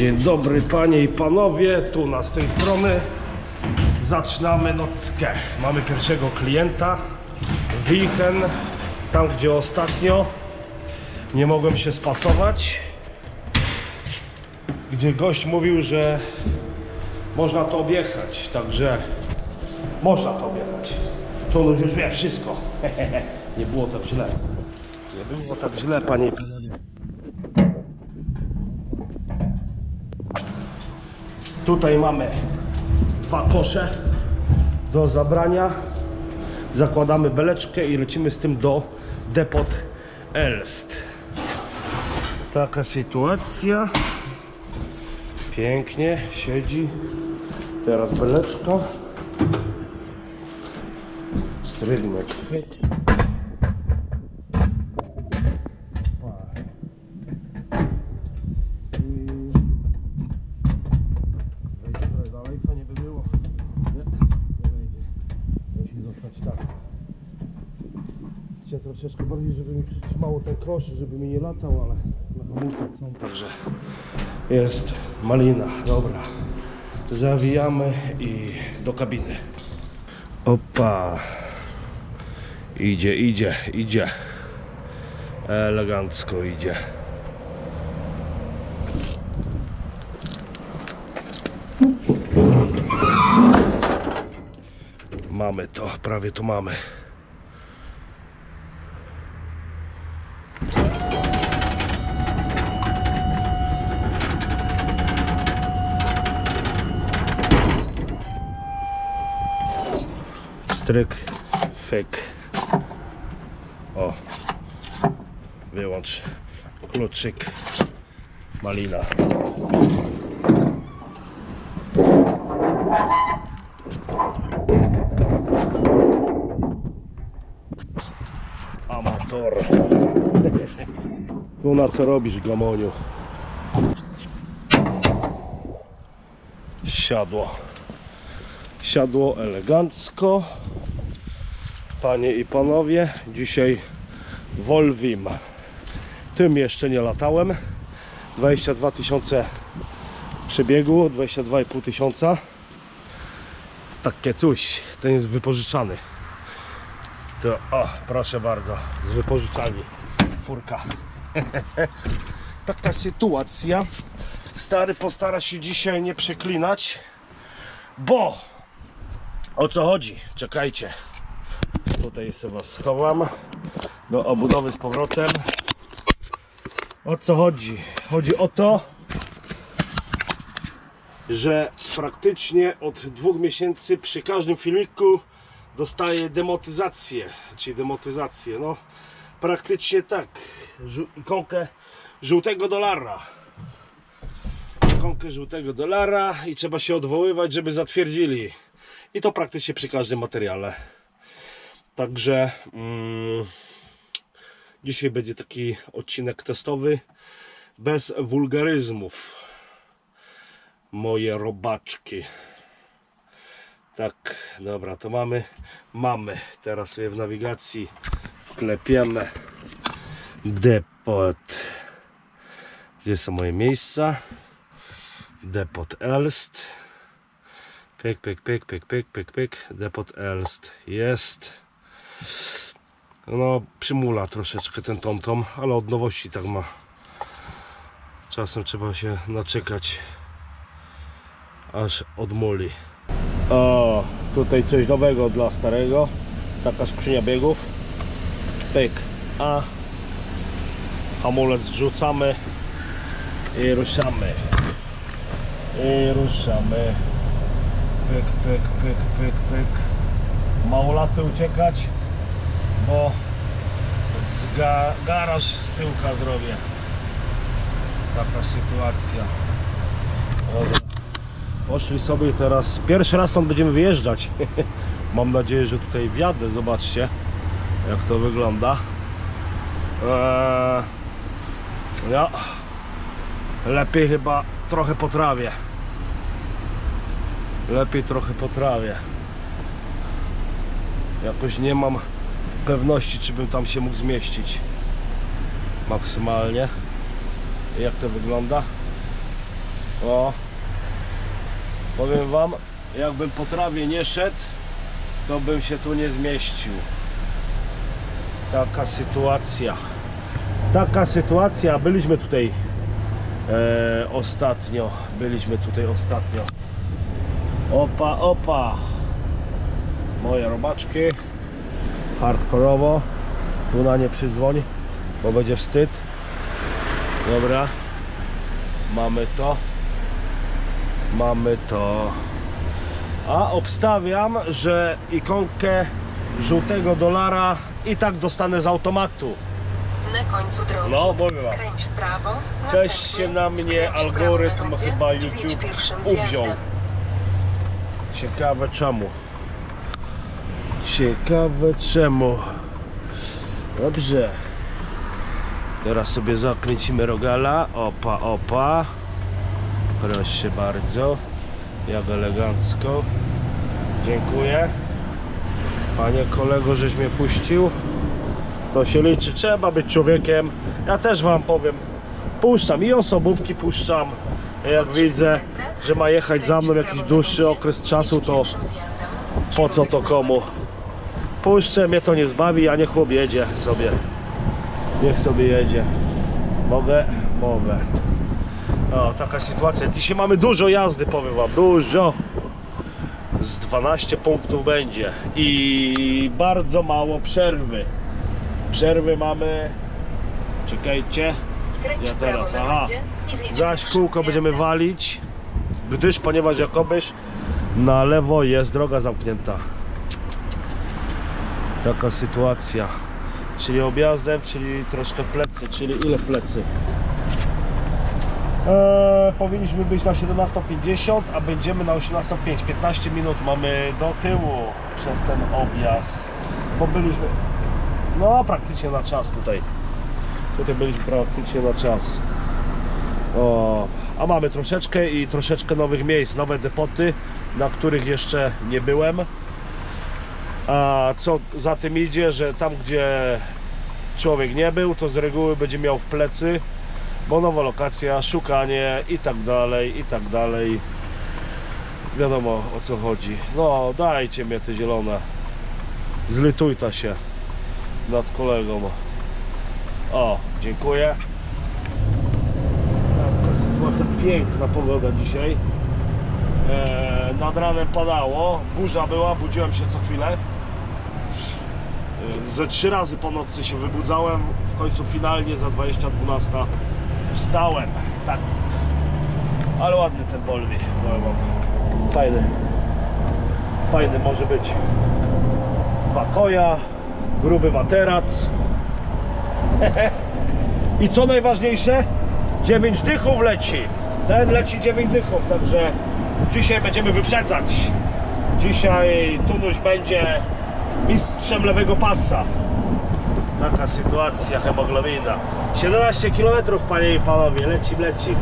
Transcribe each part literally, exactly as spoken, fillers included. Dzień dobry panie i panowie, Tuna z tej strony. Zaczynamy nockę. Mamy pierwszego klienta. Weekend, tam gdzie ostatnio nie mogłem się spasować, gdzie gość mówił, że można to objechać, także można to objechać. Tunu już wie wszystko. Nie było tak źle. Nie było tak źle, panie i panowie. Tutaj mamy dwa kosze do zabrania. Zakładamy beleczkę i lecimy z tym do Depot Elst. Taka sytuacja. Pięknie siedzi. Teraz beleczka. Strylmy. Troszeczkę bardziej, żeby mi przytrzymało ten krosz, żeby mi nie latał, ale na hamulcach są, także jest malina. Dobra, zawijamy i do kabiny. Opa, idzie, idzie, idzie, elegancko idzie. Mamy to, prawie to mamy. Stryk, fyk. O, wyłącz kluczyk, malina. Amator. Tu na co robisz, gamoniu? Siadło. Siadło elegancko. Panie i panowie, dzisiaj Volvim. Tym jeszcze nie latałem. dwadzieścia dwa tysiące przebiegu, dwadzieścia dwa i pół tysiąca. Takie coś, ten jest wypożyczany. To, o, proszę bardzo, z wypożyczalni furka. Taka sytuacja. Stary postara się dzisiaj nie przeklinać, bo o co chodzi? Czekajcie. Tutaj sobie was schowam do obudowy z powrotem. O co chodzi? Chodzi o to, że praktycznie od dwóch miesięcy przy każdym filmiku dostaję demotyzację. Czyli demotyzację, no praktycznie tak. Ikonkę żółtego dolara. Ikonkę żółtego dolara i trzeba się odwoływać, żeby zatwierdzili. I to praktycznie przy każdym materiale. Także mm, dzisiaj będzie taki odcinek testowy bez wulgaryzmów. Moje robaczki. Tak, dobra, to mamy. Mamy. Teraz sobie w nawigacji wklepiemy Depot. Gdzie są moje miejsca? Depot Elst. Pyk, pyk, pyk, pyk, pyk, pyk, pyk. Depot Elst jest. No, przymula troszeczkę ten tomtom, ale od nowości tak ma. Czasem trzeba się naczekać, aż odmuli. O, tutaj coś nowego dla starego. Taka skrzynia biegów. Pyk, a hamulec wrzucamy i ruszamy. I ruszamy. Pyk, pyk, pyk, pyk, pyk. Mało laty uciekać, bo z ga garaż z tyłka zrobię. Taka sytuacja. Dobra. Poszli sobie teraz. Pierwszy raz stąd będziemy wyjeżdżać. Mam nadzieję, że tutaj wjadę. Zobaczcie, jak to wygląda. Eee, ja lepiej chyba trochę potrawię. Lepiej trochę potrawię. Jakoś nie mam pewności, czy bym tam się mógł zmieścić maksymalnie. Jak to wygląda? O, powiem wam, jakbym po trawie nie szedł, to bym się tu nie zmieścił. Taka sytuacja. Taka sytuacja. Byliśmy tutaj e, ostatnio. Byliśmy tutaj ostatnio. Opa, opa. Moje robaczki. Hardkorowo. Tu na nie przyzwoń, bo będzie wstyd. Dobra. Mamy to. Mamy to. A obstawiam, że ikonkę żółtego dolara i tak dostanę z automatu. Na końcu drogi no, skręć w prawo. Coś się na mnie algorytm chyba YouTube uwziął. Ciekawe czemu. Ciekawe czemu. Dobrze. Teraz sobie zakręcimy rogala. Opa, opa. Proszę bardzo. Jak elegancko. Dziękuję. Panie kolego, żeś mnie puścił. To się liczy, trzeba być człowiekiem. Ja też wam powiem, puszczam i osobówki puszczam. Jak widzę, że ma jechać za mną jakiś dłuższy okres czasu, to po co to komu? Puszczę, mnie to nie zbawi, a niech chłop jedzie sobie. Niech sobie jedzie. Mogę? Mogę. O, taka sytuacja. Dzisiaj mamy dużo jazdy, powiem wam, dużo. Z dwanaście punktów będzie i bardzo mało przerwy. Przerwy mamy. Czekajcie. Ja teraz. Aha. Zaś kółko będziemy walić, gdyż, ponieważ jakobyś na lewo jest droga zamknięta. Taka sytuacja. Czyli objazdem, czyli troszkę w plecy, czyli ile w plecy? Eee, powinniśmy być na siedemnastą pięćdziesiąt, a będziemy na osiemnastą pięć. piętnaście minut mamy do tyłu przez ten objazd, bo byliśmy no praktycznie na czas tutaj. Tutaj byliśmy praktycznie na czas. O, a mamy troszeczkę i troszeczkę nowych miejsc, nowe depoty, na których jeszcze nie byłem. A co za tym idzie, że tam gdzie człowiek nie był, to z reguły będzie miał w plecy. Bo nowa lokacja, szukanie i tak dalej, i tak dalej. Wiadomo o co chodzi. No dajcie mnie te zielone. Zlitujta się nad kolegą. O, dziękuję. Ta sytuacja piękna, pogoda dzisiaj. Eee, nad ranem padało, burza była, budziłem się co chwilę. Eee, ze trzy razy po nocy się wybudzałem. W końcu finalnie za dwadzieścia dwunasta. Wstałem, tak. Ale ładny ten Volvo. Fajny. Fajny może być. Wakoja, gruby materac. I co najważniejsze? dziewięć dychów leci. Ten leci dziewięć dychów, także dzisiaj będziemy wyprzedzać. Dzisiaj Tunuś będzie mistrzem lewego pasa. Taka sytuacja, hemoglobina. siedemnaście km, panie i panowie, lecim, lecim.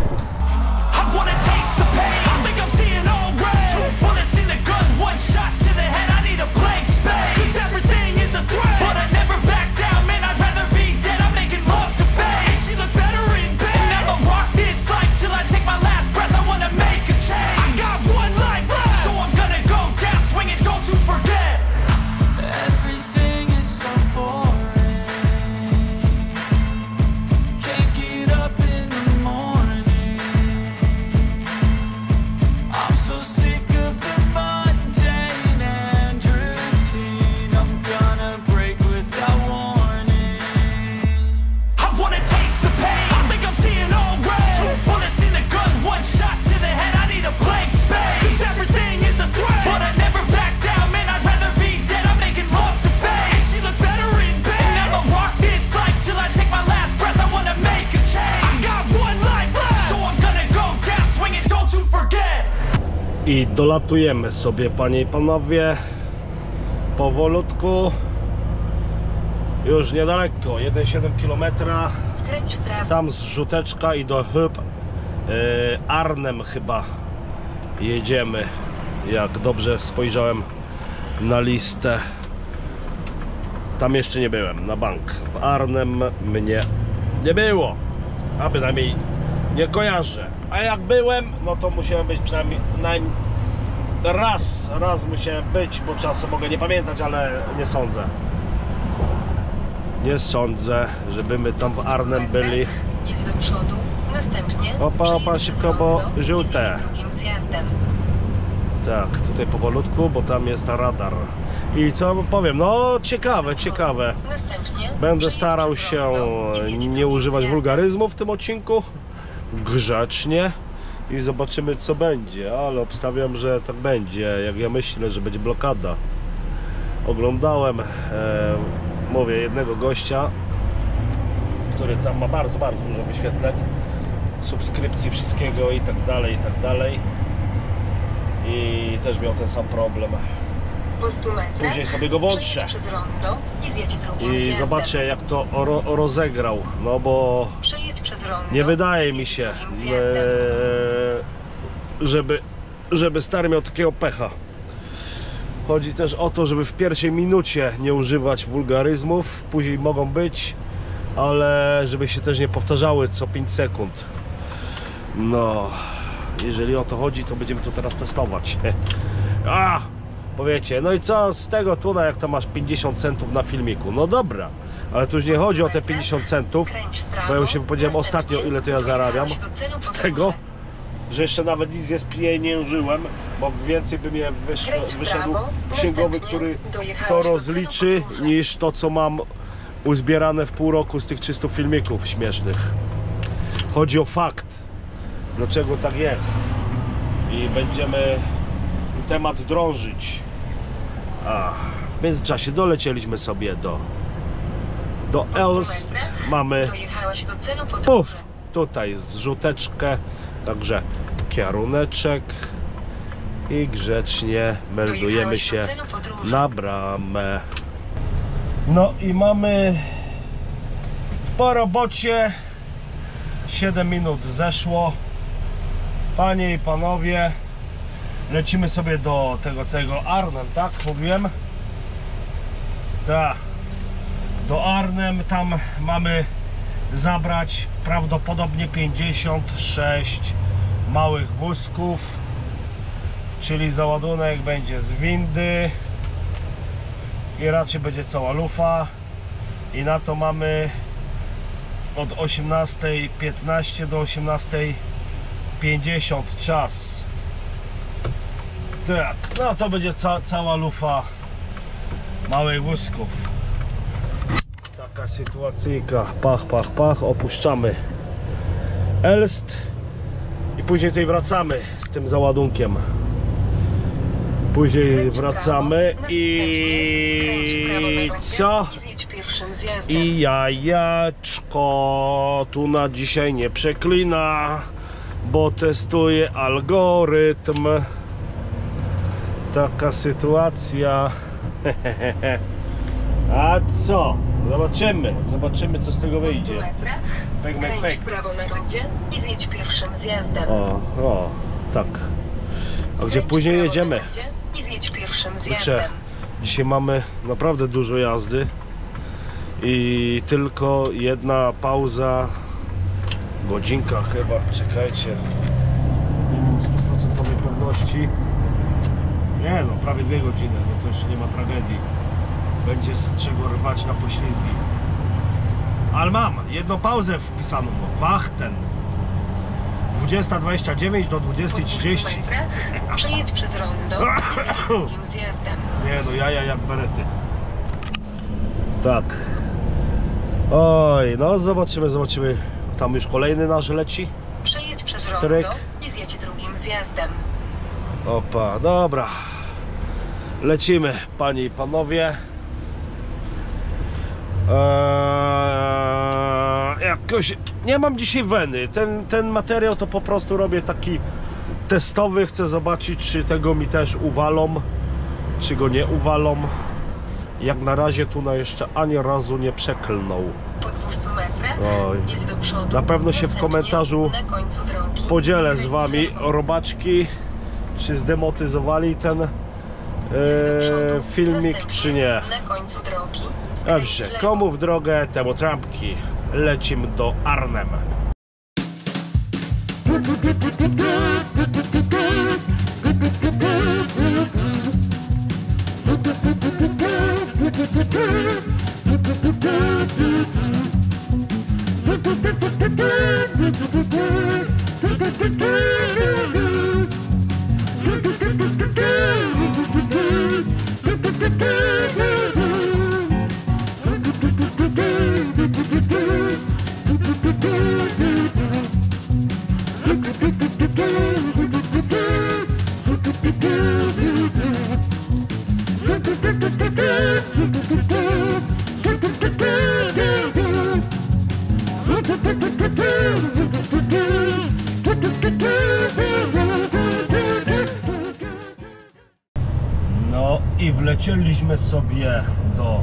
I dolatujemy sobie, panie i panowie, powolutku, już niedaleko, jeden przecinek siedem kilometra, tam zrzuteczka i do chyb yy, Arnhem chyba jedziemy, jak dobrze spojrzałem na listę, tam jeszcze nie byłem, na bank, w Arnhem mnie nie było, a bynajmniej nie kojarzę. A jak byłem, no to musiałem być przynajmniej raz, raz musiałem być, bo czasem mogę nie pamiętać, ale nie sądzę. Nie sądzę, żeby my tam w Arnhem byli. Idź do przodu, następnie opa, opa, szybko, bo żółte. Tak, tutaj powolutku, bo tam jest radar. I co powiem, no ciekawe, ciekawe. Będę starał się nie używać wulgaryzmu w tym odcinku. Grzecznie. I zobaczymy, co będzie, ale obstawiam, że tak będzie, jak ja myślę, że będzie blokada. Oglądałem, e, mówię, jednego gościa, który tam ma bardzo, bardzo dużo wyświetleń, subskrypcji wszystkiego i tak dalej, i tak dalej. I też miał ten sam problem. Później sobie go włączę i zobaczę, jak to ro rozegrał, no bo nie wydaje mi się, żeby, żeby stary miał takiego pecha. Chodzi też o to, żeby w pierwszej minucie nie używać wulgaryzmów, później mogą być, ale żeby się też nie powtarzały co pięć sekund. No, jeżeli o to chodzi, to będziemy to teraz testować. A! Powiecie, no i co z tego tuna, jak to masz pięćdziesiąt centów na filmiku? No dobra, ale tu już nie chodzi o te pięćdziesiąt centów, bo ja już się wypowiedziałem ostatnio, ile to ja zarabiam z tego, że jeszcze nawet nic nie spieniężyłem, bo więcej by mnie wyszedł księgowy, który to rozliczy, niż to, co mam uzbierane w pół roku z tych trzystu filmików śmiesznych. Chodzi o fakt, dlaczego tak jest i będziemy temat drążyć. A, w międzyczasie dolecieliśmy sobie do do Elst. Mamy puf, tutaj zrzuteczkę, także kieruneczek i grzecznie meldujemy się na bramę. No i mamy po robocie, siedem minut zeszło. Panie i panowie, lecimy sobie do tego całego Arnhem, tak? Mówiłem? Tak. Do Arnhem, tam mamy zabrać prawdopodobnie pięćdziesiąt sześć małych wózków, czyli załadunek będzie z windy i raczej będzie cała lufa. I na to mamy od osiemnastej piętnaście do osiemnastej pięćdziesiąt czas. Tak, no to będzie ca cała lufa małych wózków. Taka sytuacyjka, pach, pach, pach, opuszczamy Elst i później tutaj wracamy z tym załadunkiem. Później wracamy i co? I jajeczko tu na dzisiaj nie przeklina, bo testuje algorytm. Taka sytuacja. A co? Zobaczymy. Zobaczymy, co z tego wyjdzie. Skręć w prawo na rondzie i zjedź pierwszym zjazdem. O, o, tak. A gdzie później jedziemy? I zjedź pierwszym zjazdem. Dzisiaj mamy naprawdę dużo jazdy i tylko jedna pauza. Godzinka chyba. Czekajcie. Minimum stuprocentowej pewności. Nie no, prawie dwie godziny, no to jeszcze nie ma tragedii. Będzie z czego rwać na poślizgi. Ale mam jedną pauzę wpisaną, wachten. dwudziesta dwadzieścia dziewięć do dwudziesta trzydzieści. Przejedź przez rondo z zjazdem. Nie no, jaja jak berety. Tak. Oj, no zobaczymy, zobaczymy. Tam już kolejny nasz leci. Przejedź przez rondo i zjedź drugim zjazdem. Opa, dobra. Lecimy, panie i panowie. Eee, jakoś nie mam dzisiaj weny. Ten, ten materiał to po prostu robię taki testowy. Chcę zobaczyć, czy tego mi też uwalą, czy go nie uwalą. Jak na razie Tuna jeszcze ani razu nie przeklnął. Po dwustu metrach jedź do przodu. Na pewno się w komentarzu podzielę z wami robaczki. Czy zdemotyzowali ten e, filmik, czy nie. Dobrze, komu w drogę, temu trampki. Lecimy do Arnhem. No i wlecieliśmy sobie do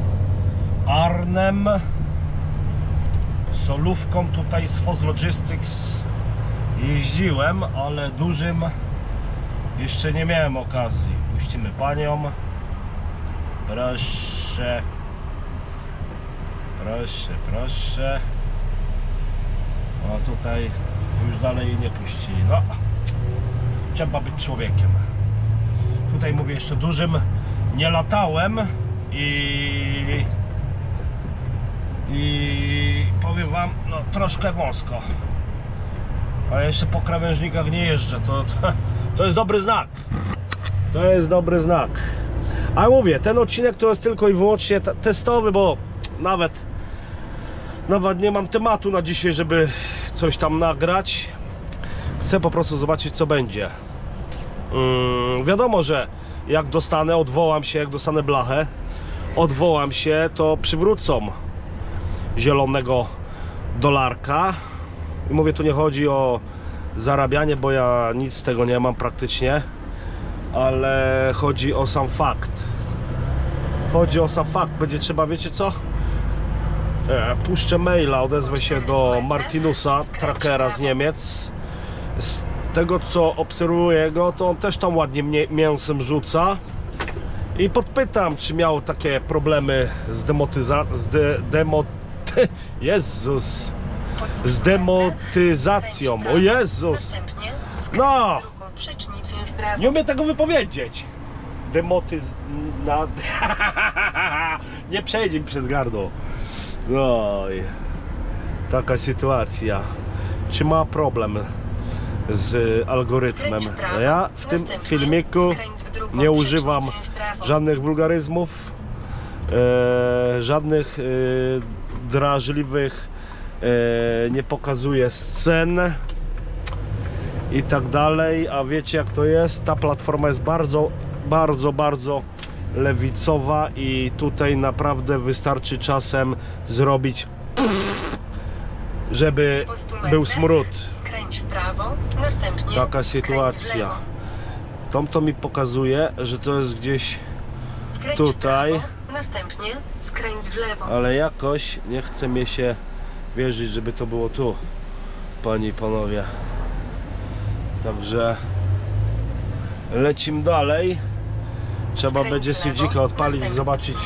Arnhem solówką. Tutaj z Foss Logistics jeździłem, ale dużym jeszcze nie miałem okazji. Puścimy panią. Proszę. Proszę, proszę. A tutaj już dalej jej nie puścili. No, trzeba być człowiekiem. Tutaj mówię, jeszcze dużym nie latałem i, i powiem wam, no troszkę wąsko. A jeszcze po krawężnikach nie jeżdżę. To, to, to jest dobry znak. To jest dobry znak. A mówię, ten odcinek to jest tylko i wyłącznie testowy, bo nawet nawet nie mam tematu na dzisiaj, żeby coś tam nagrać. Chcę po prostu zobaczyć, co będzie. Yy, wiadomo, że jak dostanę, odwołam się, jak dostanę blachę, odwołam się, to przywrócą zielonego dolarka. I mówię, tu nie chodzi o zarabianie, bo ja nic z tego nie mam praktycznie, ale chodzi o sam fakt. Chodzi o sam fakt. Będzie trzeba, wiecie co? Puszczę maila, odezwę się do Martinusa, trackera z Niemiec. Z tego, co obserwuję go, to on też tam ładnie mięsem rzuca. I podpytam, czy miał takie problemy z demotyzacją. Z de, demot... Jezus! Z demotyzacją. O Jezus! No! Nie umiem tego wypowiedzieć. Demotyz... Na... Nie przejdzie mi przez gardło. No i taka sytuacja. Czy ma problem z algorytmem? Ja w tym filmiku nie używam żadnych wulgaryzmów, e, żadnych e, drażliwych, e, nie pokazuję scen i tak dalej. A wiecie, jak to jest? Ta platforma jest bardzo, bardzo, bardzo lewicowa i tutaj naprawdę wystarczy czasem zrobić, żeby był smród. Taka sytuacja. Tomtom mi pokazuje, że to jest gdzieś tutaj, ale jakoś nie chce mi się wierzyć, żeby to było tu, panie i panowie. Także lecimy dalej. Trzeba będzie C D-kę odpalić, zobaczyć,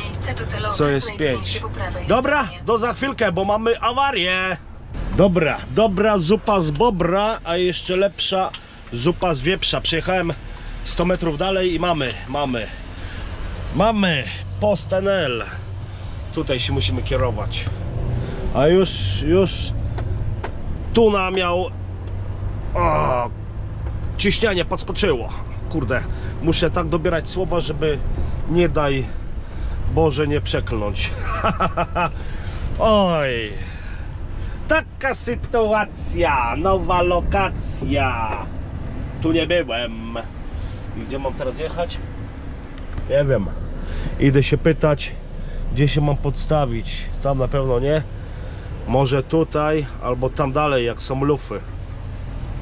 co jest pięć. Dobra, do za chwilkę, bo mamy awarię. Dobra, dobra zupa z bobra, a jeszcze lepsza zupa z wieprza. Przyjechałem sto metrów dalej i mamy, mamy, mamy post N L. Tutaj się musimy kierować. A już, już Tuna miał... O, ciśnienie podskoczyło. Kurde, muszę tak dobierać słowa, żeby nie daj Boże nie przeklnąć. Oj, taka sytuacja, nowa lokacja. Tu nie byłem. Gdzie mam teraz jechać? Nie wiem. Idę się pytać, gdzie się mam podstawić. Tam na pewno nie. Może tutaj, albo tam dalej, jak są lufy.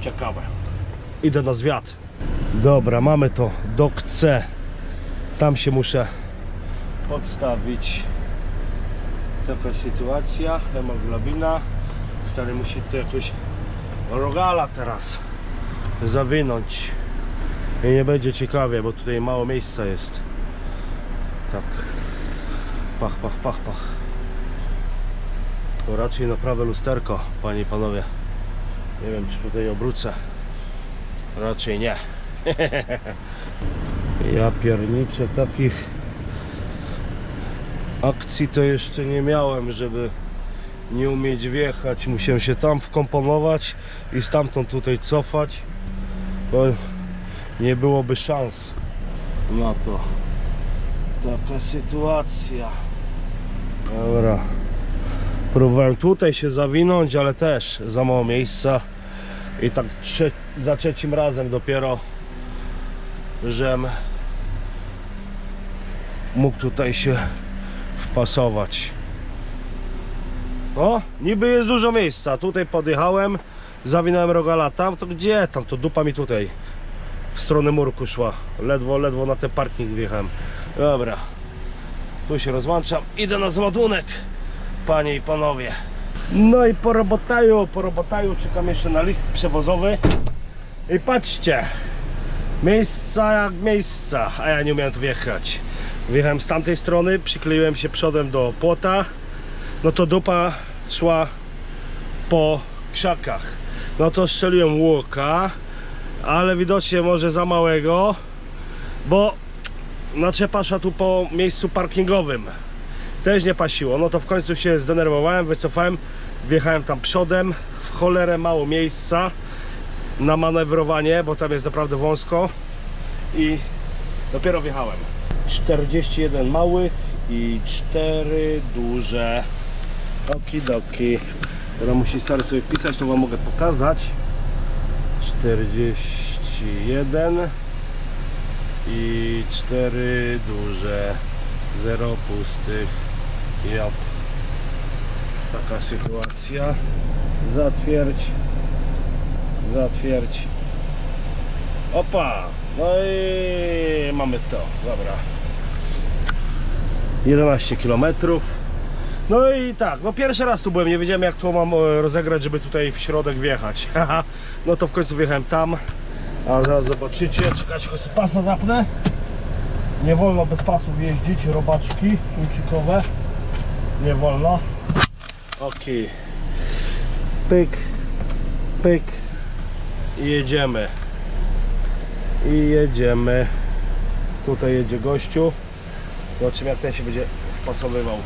Ciekawe. Idę na zwiat. Dobra, mamy to, dok C. Tam się muszę podstawić. Taka sytuacja, hemoglobina. Stary musi tu jakoś rogala teraz zawinąć. I nie będzie ciekawie, bo tutaj mało miejsca jest. Tak. Pach, pach, pach, pach. To raczej na prawe lusterko, panie i panowie. Nie wiem, czy tutaj obrócę. Raczej nie. Ja pierniczę, takich akcji to jeszcze nie miałem, żeby nie umieć wjechać. Musiałem się tam wkomponować i stamtąd tutaj cofać. No, nie byłoby szans na to. Taka sytuacja. Dobra. Próbowałem tutaj się zawinąć, ale też za mało miejsca. I tak trze za trzecim razem dopiero, żem mógł tutaj się wpasować. O, niby jest dużo miejsca. Tutaj podjechałem, zawinąłem rogala tam, to gdzie? Tam to dupa mi tutaj w stronę murku szła. Ledwo, ledwo na ten parking wjechałem. Dobra, tu się rozłączam, idę na zładunek, panie i panowie. No i po robotaju, po robotaju czekam jeszcze na list przewozowy. I patrzcie, miejsca jak miejsca, a ja nie umiałem tu wjechać. Wjechałem z tamtej strony, przykleiłem się przodem do płota. No to dupa szła po krzakach. No to strzeliłem łuka, ale widocznie może za małego, bo naczepa szła tu po miejscu parkingowym. Też nie pasiło, no to w końcu się zdenerwowałem, wycofałem, wjechałem tam przodem, w cholerę mało miejsca na manewrowanie, bo tam jest naprawdę wąsko i dopiero wjechałem. czterdzieści jeden małych i cztery duże. Okidoki. Teraz musi stary sobie wpisać, to wam mogę pokazać. czterdzieści jeden i cztery duże. Zero pustych. Jop. Taka sytuacja. Zatwierdź. Zatwierdź. Opa! No i mamy to. Dobra. jedenaście kilometrów. No i tak, no pierwszy raz tu byłem, nie wiedziałem jak to mam rozegrać, żeby tutaj w środek wjechać. No to w końcu wjechałem tam. A zaraz zobaczycie. Czekajcie, choć pasa zapnę. Nie wolno bez pasów jeździć, robaczki kluczykowe. Nie wolno. Ok. Pyk, pyk. I jedziemy. I jedziemy. Tutaj jedzie gościu. Zobaczymy jak ten się będzie wpasowywał.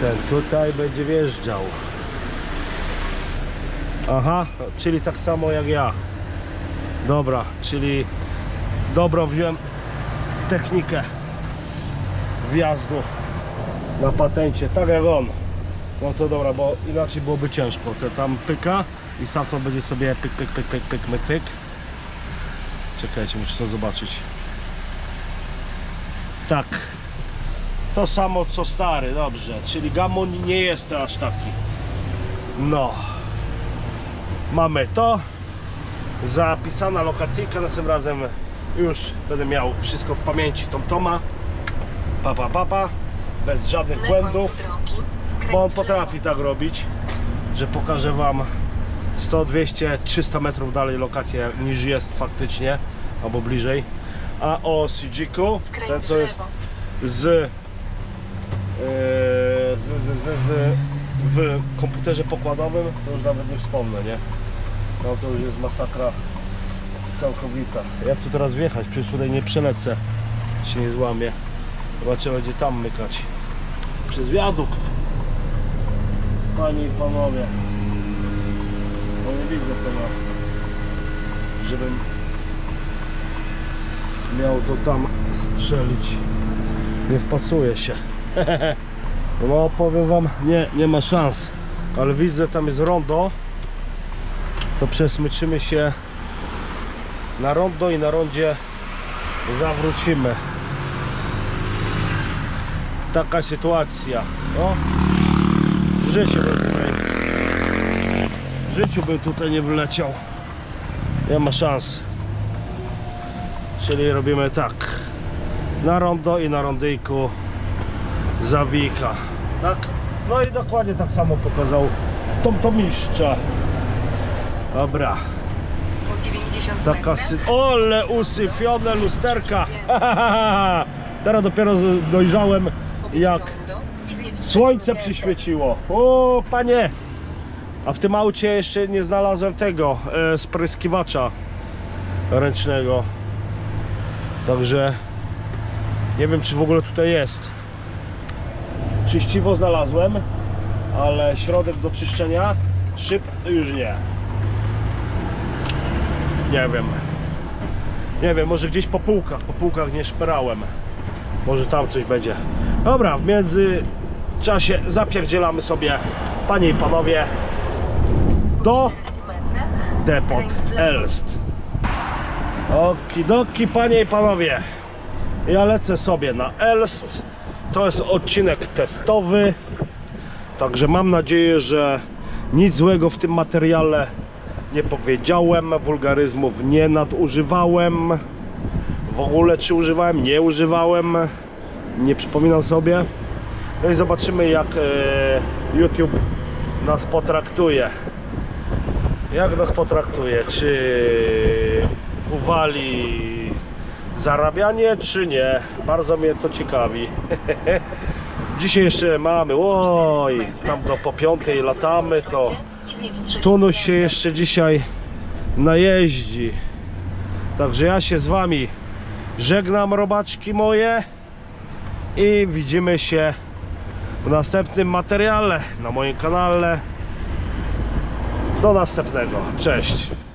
Ten tutaj będzie wjeżdżał. Aha, czyli tak samo jak ja. Dobra, czyli dobrą wziąłem technikę wjazdu na patencie, tak jak on. No to dobra, bo inaczej byłoby ciężko. To tam pyka i stamtąd będzie sobie pyk, pyk, pyk, pyk, pyk, myk, pyk. Czekajcie, muszę to zobaczyć. Tak. To samo co stary, dobrze, czyli gamon nie jest aż taki. No. Mamy to. Zapisana lokacyjka, następnym razem już będę miał wszystko w pamięci Tomtoma. Pa, pa, pa, pa. Bez żadnych błędów. Bo on potrafi tak robić, że pokażę wam sto, dwieście, trzysta metrów dalej lokację niż jest faktycznie, albo bliżej. A o Sidziku, ten co jest z Z, z, z, z, w komputerze pokładowym, to już nawet nie wspomnę, nie? No to już jest masakra całkowita. Jak tu teraz wjechać? Przecież tutaj nie przelecę, się nie złamie. Chyba trzeba będzie tam mykać przez wiadukt. Panie i panowie, bo nie widzę tego, żebym miał to tam strzelić. Nie wpasuje się. No powiem wam, nie, nie ma szans. Ale widzę, tam jest rondo. To przesmyczymy się na rondo i na rondzie zawrócimy. Taka sytuacja. No. W życiu bym tutaj W życiu bym tutaj nie wyleciał. Nie ma szans. Czyli robimy tak. Na rondo i na rondyjku zawika, tak? No i dokładnie tak samo pokazał Tomtomistrza. Dobra. Taka sy... Ole, usyfione lusterka. Teraz dopiero dojrzałem, jak słońce przyświeciło. O, panie! A w tym aucie jeszcze nie znalazłem tego e, spryskiwacza ręcznego. Także nie wiem, czy w ogóle tutaj jest. Czyściwo znalazłem, ale środek do czyszczenia szyb już nie. Nie wiem. Nie wiem, może gdzieś po półkach, po półkach nie szperałem. Może tam coś będzie. Dobra, w międzyczasie zapierdzielamy sobie, panie i panowie, do Depot Elst. Okidoki, panie i panowie. Ja lecę sobie na Elst. To jest odcinek testowy. Także mam nadzieję, że nic złego w tym materiale nie powiedziałem, wulgaryzmów nie nadużywałem. W ogóle czy używałem? Nie używałem. Nie przypominam sobie. No i zobaczymy, jak YouTube nas potraktuje. Jak nas potraktuje? Czy uwali zarabianie, czy nie? Bardzo mnie to ciekawi. Dzisiaj jeszcze mamy, oj, tam do po piątej latamy, to Tunuś się jeszcze dzisiaj najeździ. Także ja się z wami żegnam, robaczki moje, i widzimy się w następnym materiale na moim kanale. Do następnego. Cześć.